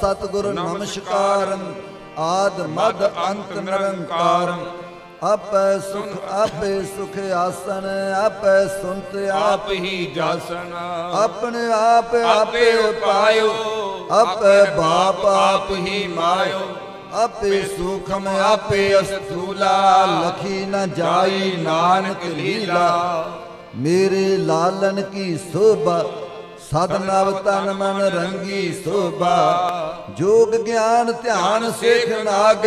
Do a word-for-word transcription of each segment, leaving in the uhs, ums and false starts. सतगुरु नमस्कारं आद मद अंत निरंकारं अप सुख अप सुख आसन अप सुनत आप ही जासन अपने आप आपे उपायो अप बाप आप ही मायो अपे सूखम आपे अस्थूला लखी न जाई नानक लीला मेरे लालन की शोभा साधनाव तन मन रंगी शोभा जोग ज्ञान ध्यान सेख नाग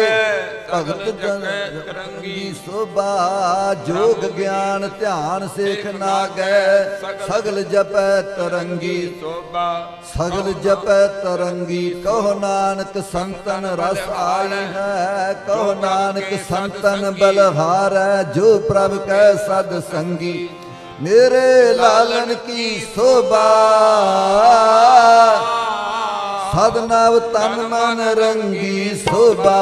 भगत जन रंगी शोभा जोग ज्ञान ध्यान सेख नाग सगल जप तरंगी शोभा सगल जप तरंगी कहो नानक संतन रस आए है कहो नानक संतन बलहार है जो प्रभु कै सद संगी मेरे लालन की शोभा सदनाव तन मन रंगी शोभा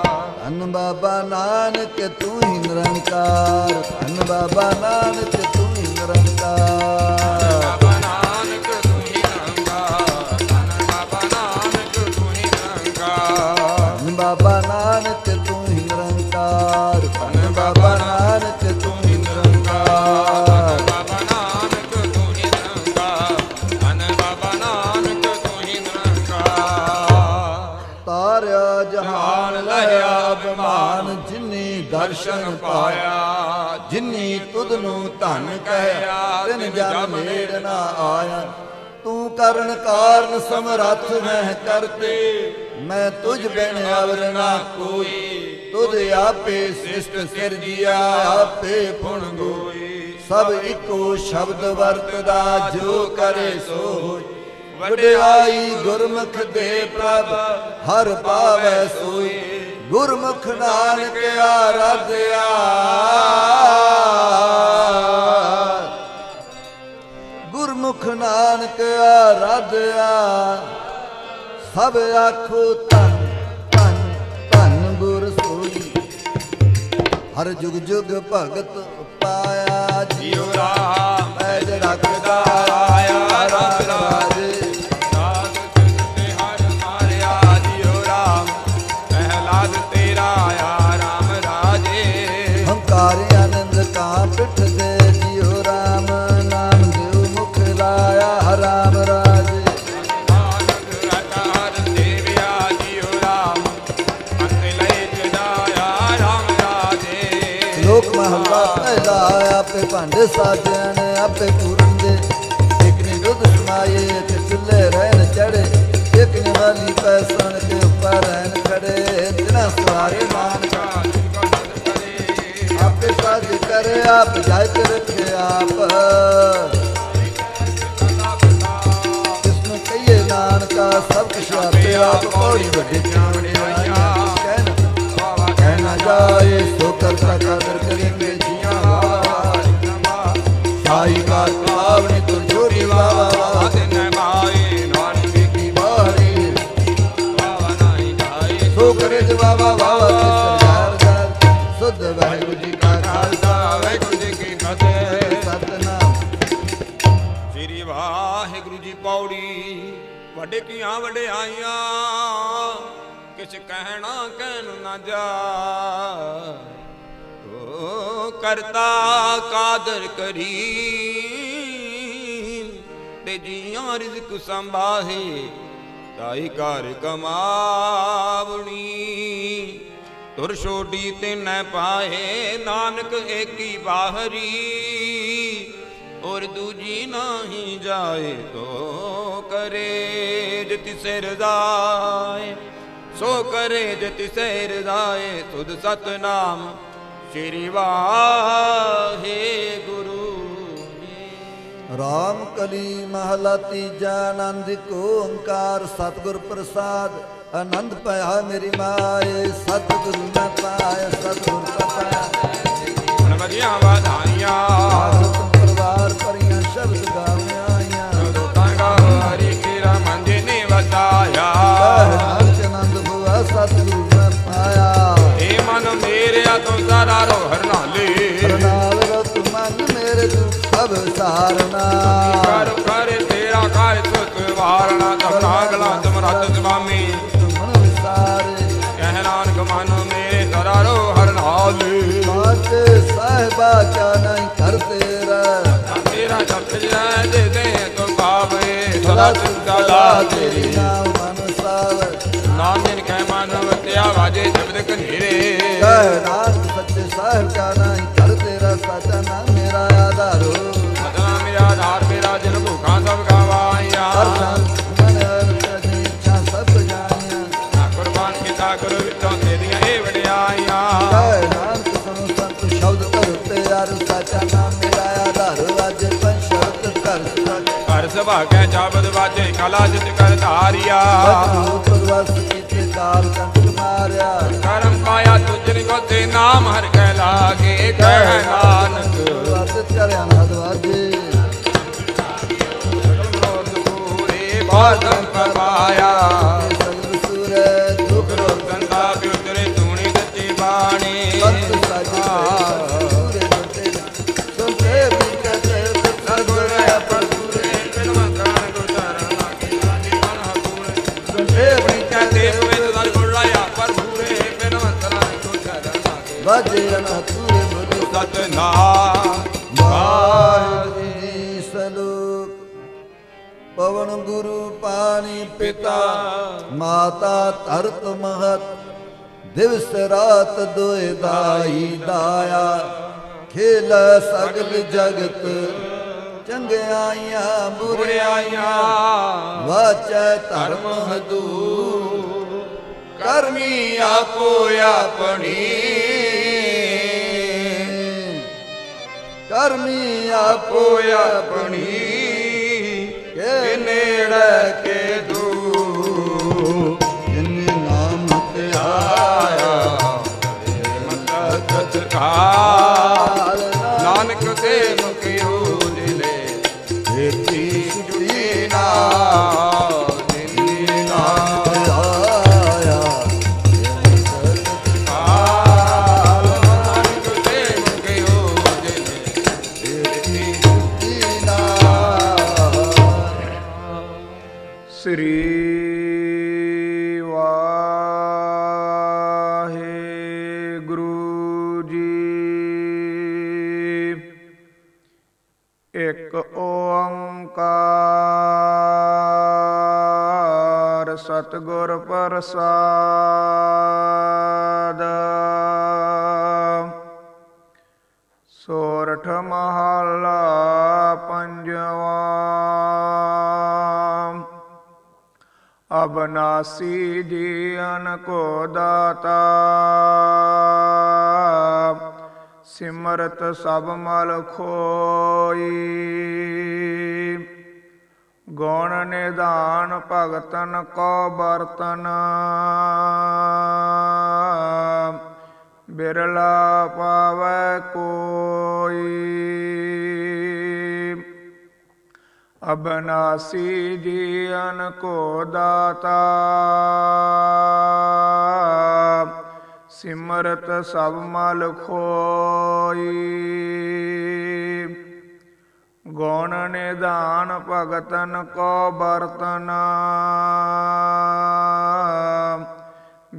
धन बाबा नानक तू ही निरंकार धन बाबा नानक तू ही निरंकार धन बाबा नानक तू ही निरंकार धन बाबा नानक तू ही निरंकार दर्शन पाया जिन्नी तुदनू धन कहया तिन जन नेड़ ना आया तू करण कारण समरथ मैं करते मैं तुझ बिन अवर ना कोई तुझ आपे सिष्ट सिरजिया आपे फुण गोई सब इको शब्द वर्तदा जो करे सो होई वडियाई गुरमुख दे प्रभ हर पावै सोई गुरमुख नानक आराध्या गुरमुख नानक आराध्या सब आखो तन तन तन गुर सोई हर जुग जुग भगत पाया जियो राम पैज रखदा आया राज भांडे साजन आपे पूरन दे एक ने दुध समाये एक चुले रहन चढ़े एक ने वाली पैसन के ऊपर रहन खड़े इतना सारे मान का आपे साज करे आप जाए के रखे आप किसने कहिए नान का सब कुछ आपे आप बड़ी बड़ी जाने आया कहना जाए सो कर कदर करेंगे आई का पावनी तुझोरी बाबा दिन माई नान की बारी बाबा नाई जाई सो करे बाबा बाबा सरदार सुध वाहेगुरु जी का खालसा वाहेगुरु जी की फतेह सतनाम श्री वाहेगुरु जी पौड़ी वडे किया वडे आईया किछ कहना कहनु ना जा करता कादर करीम ते जियां रिजक संभाहे ताई कार कमावणी धुर छोड़ी तिन पाहे नानक एकी बाहरी और दूजी नहीं जाए तो करे जति से रजाए सो करे जति से रजाए सुध सतनाम श्री वाहे गुरु। राम कली महला तीजा आनंद को ओंकार सतगुर प्रसाद आनंद पाया मेरी माए सतगुरु न पाया सतगुरु न पाया बधाइया परिवार परिया शब्द गाया हरि गिरा मंद ने बताया आनंद हुआ सतगुरु न पाया हे मन मेरे तो सारा रो हरनाले हरनाल तू मन मेरे तू सब सहारना कर कर तेरा काय सुख वारणा तब नागला तुम रत स्वामी साहिबा क्या नहीं करते तेरा दे दे तो बाबे सदा सदा तेरी नाम अनुसार नामिन कह मानव त्या बाजे शब्द कनेरे नाम सच्चे साहिब क्या नहीं करते रा सदा नाम मेरा आधार हो सदा मेरा आधार मेरा जन भूखा सब गवाया मन हर इच्छा सब जानिया कुर्बान किता करो विचों दे दिया ए वडियाया भाग्य जाबद बाजे कला जित कर धारिया करम पाया तुझन को ते नाम हर कह लागे कह नानक बादम पर पाया दुख रोग गंदा भी उतरे धूनी सच्ची बाणी पवन गुरु पानी पिता माता धरत महत दिवस रात दुए दाई दाया खेल सगल जगत चंगियाइया बुरियाइया वाचै धर्म हदूर कर्मी आपो आपणी कर्मी आपो अपनी के नेड़े के दूर जिन नाम ते आया मत काल नानक ते मुकियो दिले देती सुना सतगुर प्रसाद सोरठ महला पंजवा अबनासी जीवन को दाता सिमरत सब मल खोई गौण निदान भगतन को बर्तन बिरला पावै कोई अबनासी जीवन को दाता सिमरत सब मल खोई गौण निदान भगतन को बर्तन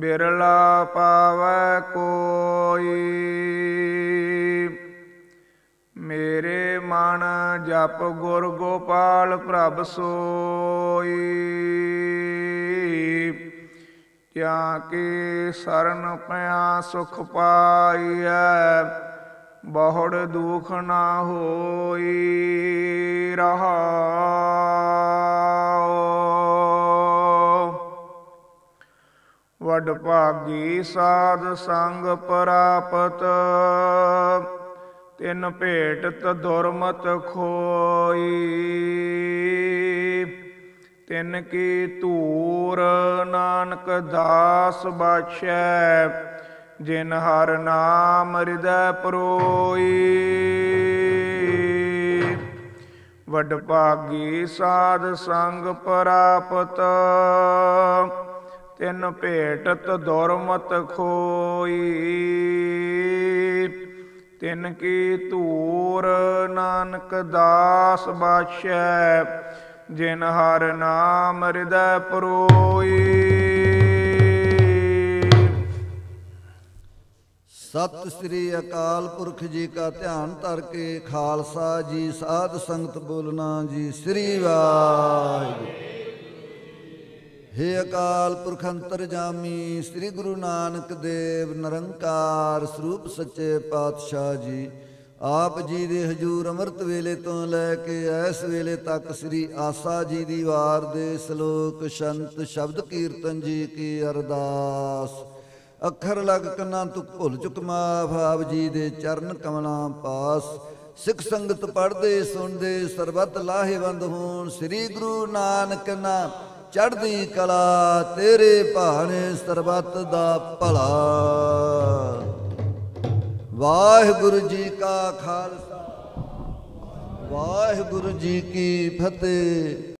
बिरला पावै कोई मेरे मन जप गुर गोपाल प्रभ सोई ਜਾਂ ਕੀ ਸਰਨ ਪਿਆ ਸੁਖ ਪਾਈਐ ਬਹੁੜ ਦੁਖ ਨਾ ਹੋਈ ਰਹਾਉ। ਵਡ ਭਾਗੀ ਸਾਧ ਸੰਗ ਪ੍ਰਾਪਤ ਤਿਨ ਭੇਟਤ ਦੁਰਮਤ ਖੋਈ। ਤਿਨ ਕੀ ਧੂਰ ਨਾਨਕ ਦਾਸ ਬਾਛੈ ਜਿਨ ਹਰ ਨਾਮ ਹਿਰਦੈ ਪਰੋਈ। ਵਡ ਭਾਗੀ ਸਾਧ ਸੰਗ ਪ੍ਰਾਪਤ ਤਿਨ ਭੇਟਤ ਦੁਰਮਤ ਖੋਈ। ਤਿਨ ਕੀ ਧੂਰ ਨਾਨਕ ਦਾਸ ਬਾਛੈ ਜਿਨ ਹਰ ਨਾਮ ਹਿਰਦੈ ਪਰੋਈ। ਸਤਿ ਸ੍ਰੀ ਅਕਾਲ ਪੁਰਖ ਜੀ ਕਾ ਧਿਆਨ ਧਰ ਕੇ ਖਾਲਸਾ ਜੀ ਸਾਧ ਸੰਗਤ ਬੋਲਣਾ ਜੀ ਸ੍ਰੀ ਵਾਹਿਗੁਰੂ। हे अकाल पुरख अंतरजामी श्री गुरु नानक देव निरंकार स्वरूप सच्चे पातशाह जी आप जी दे हजूर अमृत वेले तो लैके इस वेले तक श्री आसा जी दी वार दे सलोक शंत शब्द कीर्तन जी की अरदास अखर लग कन्ना तुक भुल चुक माफ आप जी दे चरण कमलां पास सिख संगत पढ़ते सुनते सरबत लाहेवंद होन श्री गुरु नानक नाम चढ़दी कला तेरे भाने सरबत दा भला। वाहिगुरु जी का खालसा वाहिगुरु जी की फतेह।